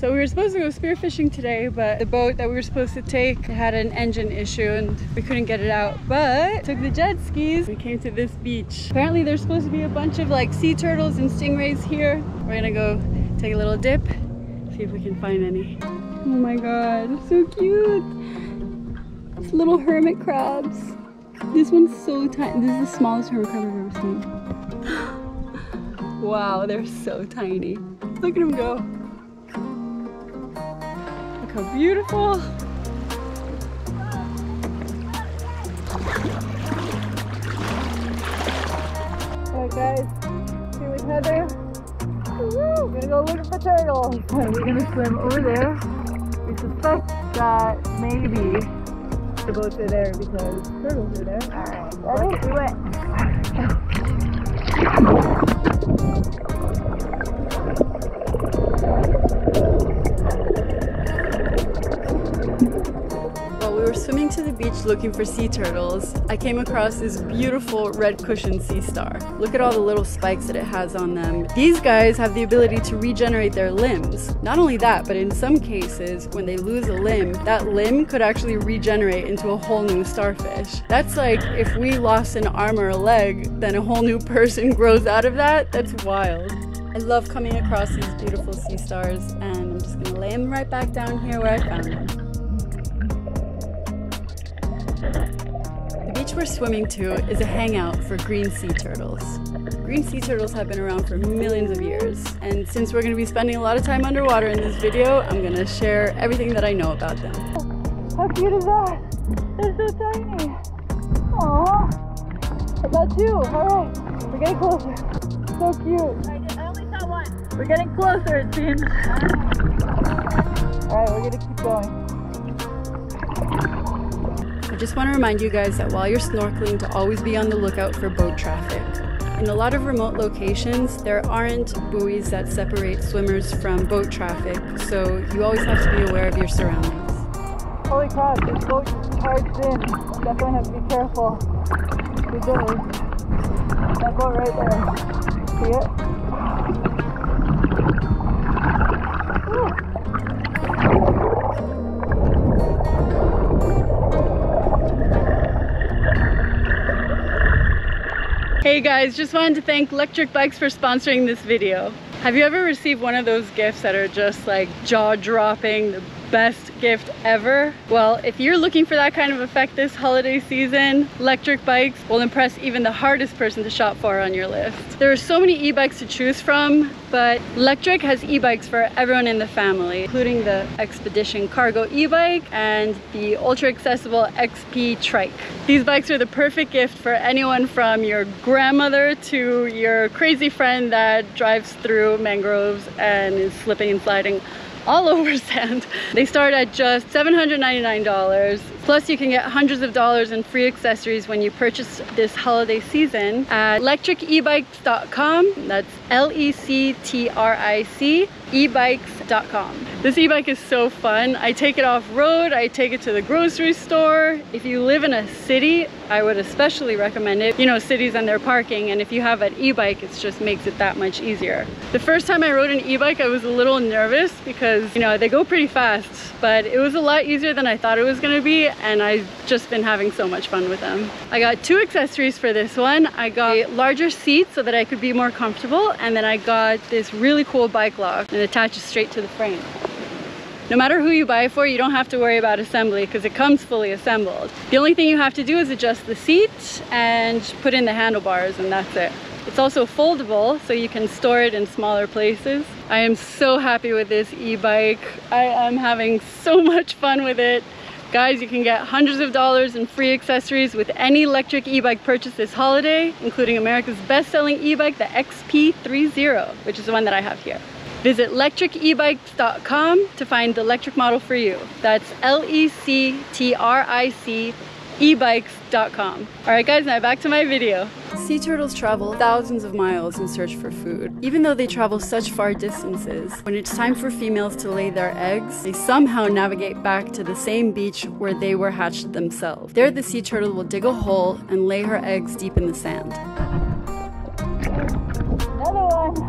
So we were supposed to go spearfishing today, but the boat that we were supposed to take had an engine issue and we couldn't get it out, but took the jet skis. We came to this beach. Apparently there's supposed to be a bunch of like sea turtles and stingrays here. We're gonna go take a little dip, see if we can find any. Oh my god, so cute. It's little hermit crabs. This one's so tiny. This is the smallest hermit crab I've ever seen. Wow, they're so tiny. Look at them go. How beautiful. Alright guys, here with Heather. Woo-hoo! We're gonna go look for turtles. We're gonna swim over there. We suspect that maybe the boats are there because turtles are there. Alright, let's do it. We were swimming to the beach looking for sea turtles. I came across this beautiful red cushion sea star. Look at all the little spikes that it has on them. These guys have the ability to regenerate their limbs. Not only that, but in some cases, when they lose a limb, that limb could actually regenerate into a whole new starfish. That's like if we lost an arm or a leg, then a whole new person grows out of that. That's wild. I love coming across these beautiful sea stars, and I'm just gonna lay them right back down here where I found them. The beach we're swimming to is a hangout for green sea turtles. Green sea turtles have been around for millions of years, and since we're going to be spending a lot of time underwater in this video, I'm going to share everything that I know about them. How cute is that? They're so tiny! Aww! About two! Alright, we're getting closer. So cute! I only saw one. We're getting closer, it seems. Alright, we're going to keep going. I just want to remind you guys that while you're snorkeling to always be on the lookout for boat traffic. In a lot of remote locations, there aren't buoys that separate swimmers from boat traffic, so you always have to be aware of your surroundings. Holy crap, this boat just charged in. Definitely have to be careful. It does. That boat right there. See it? Woo. Hey guys, just wanted to thank Lectric Bikes for sponsoring this video. Have you ever received one of those gifts that are just like jaw-dropping, the best gift ever? Well, if you're looking for that kind of effect this holiday season, Lectric Bikes will impress even the hardest person to shop for on your list. There are so many e-bikes to choose from, but Lectric has e-bikes for everyone in the family, including the Expedition Cargo e-bike and the ultra-accessible XP trike. These bikes are the perfect gift for anyone from your grandmother to your crazy friend that drives through mangroves and is slipping and sliding all over sand. They start at just $799. Plus, you can get hundreds of dollars in free accessories when you purchase this holiday season at lectricebikes.com. That's L-E-C-T-R-I-C, ebikes.com. This e-bike is so fun. I take it off-road, I take it to the grocery store. If you live in a city, I would especially recommend it. You know, cities and their parking, and if you have an e-bike, it just makes it that much easier. The first time I rode an e-bike, I was a little nervous because, you know, they go pretty fast, but it was a lot easier than I thought it was gonna be, and I've just been having so much fun with them. I got two accessories for this one. I got a larger seat so that I could be more comfortable, and then I got this really cool bike lock and attaches straight to the frame. No matter who you buy it for, you don't have to worry about assembly because it comes fully assembled. The only thing you have to do is adjust the seat and put in the handlebars, and that's it. It's also foldable, so you can store it in smaller places. I am so happy with this e-bike. I am having so much fun with it. Guys, you can get hundreds of dollars in free accessories with any Lectric e-bike purchase this holiday, including America's best-selling e-bike, the XP 3.0, which is the one that I have here. Visit lectricebikes.com to find the Lectric model for you. That's L-E-C-T-R-I-C ebikes.com. Alright guys, now back to my video. Sea turtles travel thousands of miles in search for food. Even though they travel such far distances, when it's time for females to lay their eggs, they somehow navigate back to the same beach where they were hatched themselves. There the sea turtle will dig a hole and lay her eggs deep in the sand. Another one!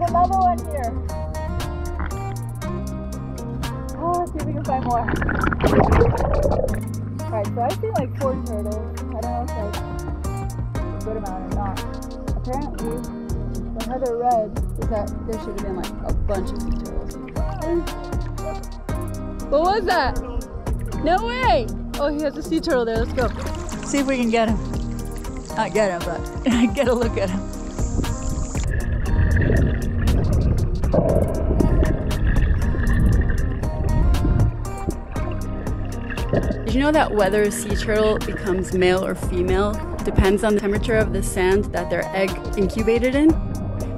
There's another one here. Oh, let's see if we can find more. Alright, so I've seen like 4 turtles. I don't know if that's a good amount or not. Apparently, what Heather read is that there should have been like a bunch of sea turtles. What was that? No way! Oh, he has a sea turtle there. Let's go. See if we can get him. Not get him, but get a look at him. Did you know that whether a sea turtle becomes male or female depends on the temperature of the sand that their egg incubated in?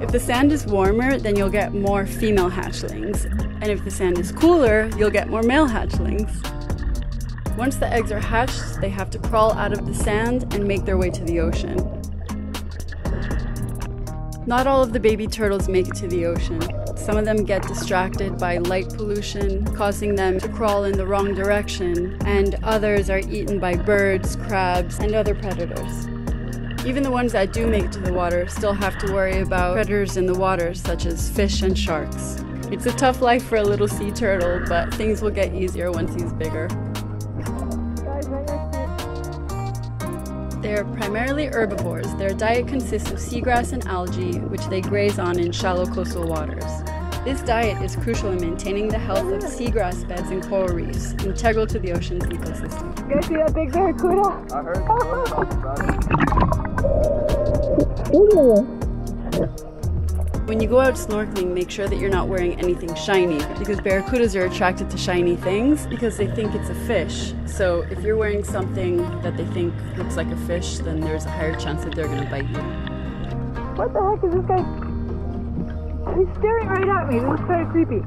If the sand is warmer, then you'll get more female hatchlings. And if the sand is cooler, you'll get more male hatchlings. Once the eggs are hatched, they have to crawl out of the sand and make their way to the ocean. Not all of the baby turtles make it to the ocean. Some of them get distracted by light pollution, causing them to crawl in the wrong direction, and others are eaten by birds, crabs, and other predators. Even the ones that do make it to the water still have to worry about predators in the water, such as fish and sharks. It's a tough life for a little sea turtle, but things will get easier once he's bigger. They are primarily herbivores. Their diet consists of seagrass and algae, which they graze on in shallow coastal waters. This diet is crucial in maintaining the health of seagrass beds and coral reefs, integral to the ocean's ecosystem. You guys see that big barracuda? I heard you talking about it. When you go out snorkeling, make sure that you're not wearing anything shiny, because barracudas are attracted to shiny things because they think it's a fish. So if you're wearing something that they think looks like a fish, then there's a higher chance that they're going to bite you. What the heck is this guy? He's staring right at me. This is kind of creepy.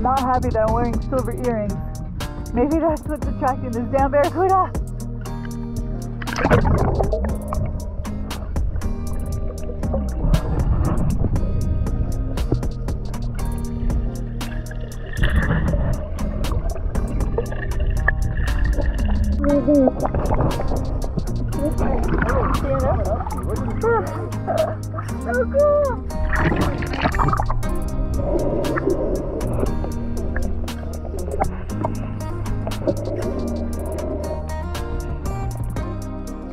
Not happy that I'm wearing silver earrings. Maybe that's what's attracting this damn barracuda. So cool.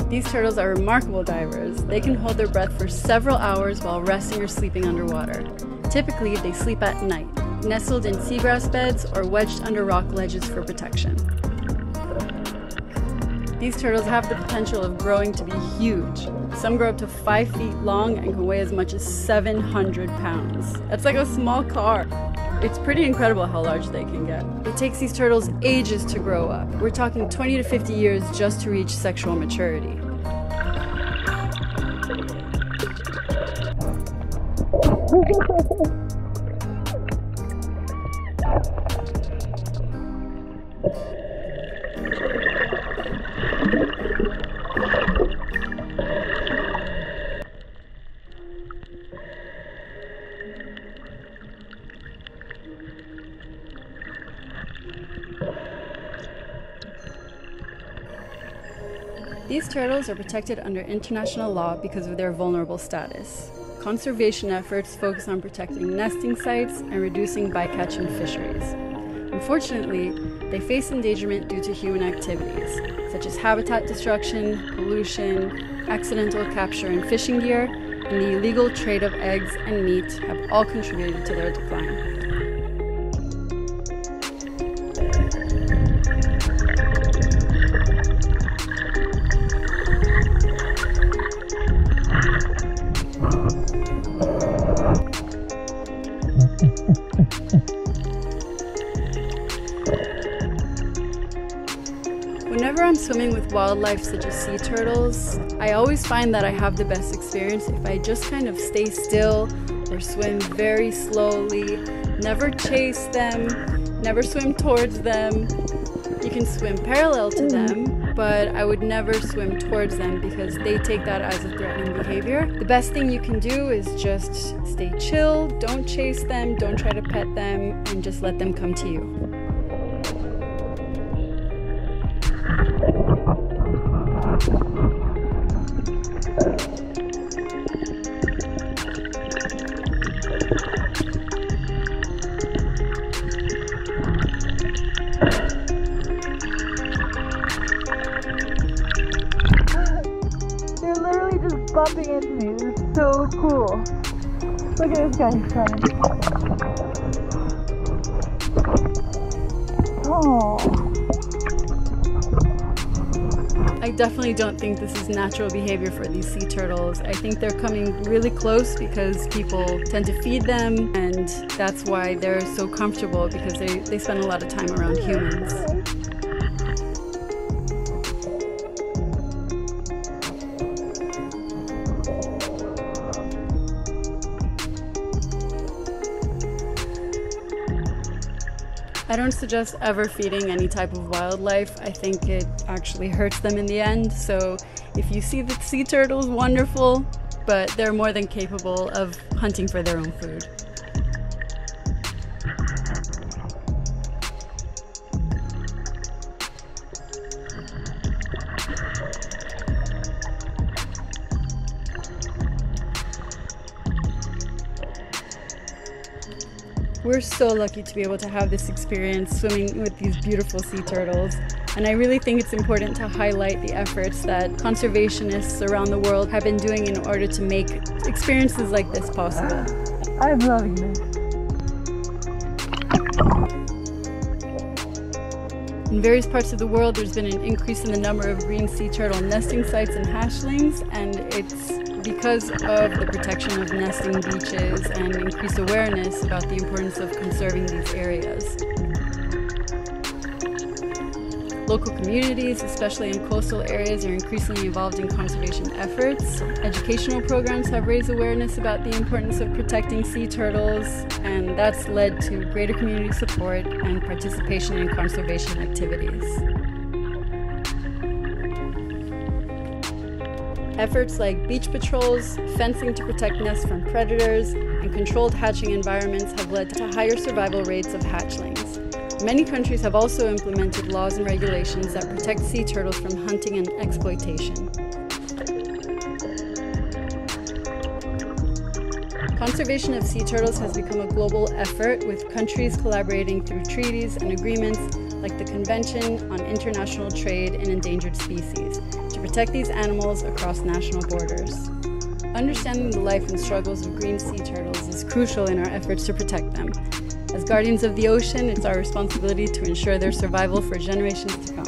These turtles are remarkable divers. They can hold their breath for several hours while resting or sleeping underwater. Typically, they sleep at night, nestled in seagrass beds or wedged under rock ledges for protection. These turtles have the potential of growing to be huge. Some grow up to 5 feet long and can weigh as much as 700 pounds. That's like a small car. It's pretty incredible how large they can get. It takes these turtles ages to grow up. We're talking 20 to 50 years just to reach sexual maturity. These turtles are protected under international law because of their vulnerable status. Conservation efforts focus on protecting nesting sites and reducing bycatch in fisheries. Unfortunately, they face endangerment due to human activities, such as habitat destruction, pollution, accidental capture in fishing gear, and the illegal trade of eggs and meat have all contributed to their decline. Whenever I'm swimming with wildlife such as sea turtles, I always find that I have the best experience if I just kind of stay still or swim very slowly, never chase them, never swim towards them. You can swim parallel to them but I would never swim towards them because they take that as a threatening behavior. The best thing you can do is just stay chill, don't chase them, don't try to pet them, and just let them come to you. Bumping into me, this is so cool. Look at this guy, he's trying. Oh. I definitely don't think this is natural behavior for these sea turtles. I think they're coming really close because people tend to feed them, and that's why they're so comfortable, because they spend a lot of time around humans. I don't suggest ever feeding any type of wildlife. I think it actually hurts them in the end. So if you see the sea turtles, wonderful, but they're more than capable of hunting for their own food. We're so lucky to be able to have this experience swimming with these beautiful sea turtles, and I really think it's important to highlight the efforts that conservationists around the world have been doing in order to make experiences like this possible. I'm loving this. In various parts of the world, there's been an increase in the number of green sea turtle nesting sites and hatchlings, and it's because of the protection of nesting beaches and increased awareness about the importance of conserving these areas. Local communities, especially in coastal areas, are increasingly involved in conservation efforts. Educational programs have raised awareness about the importance of protecting sea turtles, and that's led to greater community support and participation in conservation activities. Efforts like beach patrols, fencing to protect nests from predators, and controlled hatching environments have led to higher survival rates of hatchlings. Many countries have also implemented laws and regulations that protect sea turtles from hunting and exploitation. Conservation of sea turtles has become a global effort, with countries collaborating through treaties and agreements like the Convention on International Trade in Endangered Species, to protect these animals across national borders. Understanding the life and struggles of green sea turtles is crucial in our efforts to protect them. As guardians of the ocean, it's our responsibility to ensure their survival for generations to come.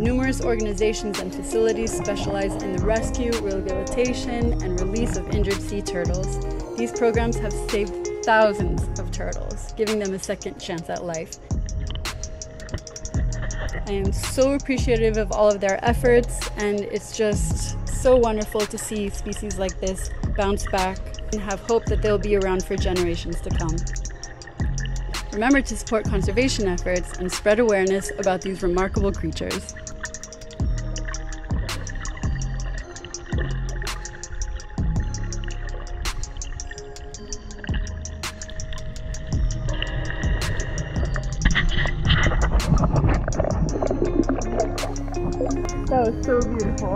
Numerous organizations and facilities specialize in the rescue, rehabilitation, and release of injured sea turtles. These programs have saved thousands of turtles, giving them a second chance at life. I am so appreciative of all of their efforts, and it's just so wonderful to see species like this bounce back and have hope that they'll be around for generations to come. Remember to support conservation efforts and spread awareness about these remarkable creatures. That was so beautiful.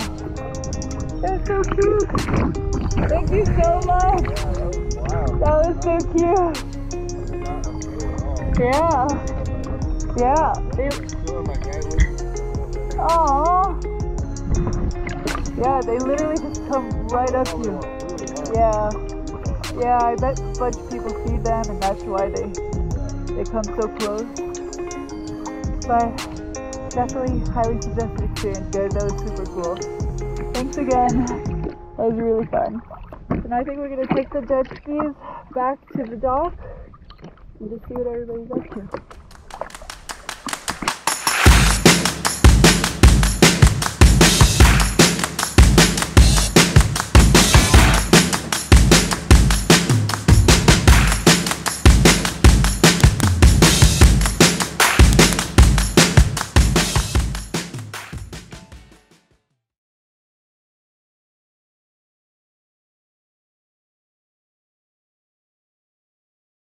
That's so cute. Thank you so much. That was so cute. Yeah. Yeah. Aww. Yeah, they literally just come right up to you. Yeah. Yeah, I bet a bunch of people feed them, and that's why they come so close. But definitely highly suggested experience, guys. That was super cool. Thanks again. That was really fun. And I think we're going to take the jet skis back to the dock and just see what everybody's up to.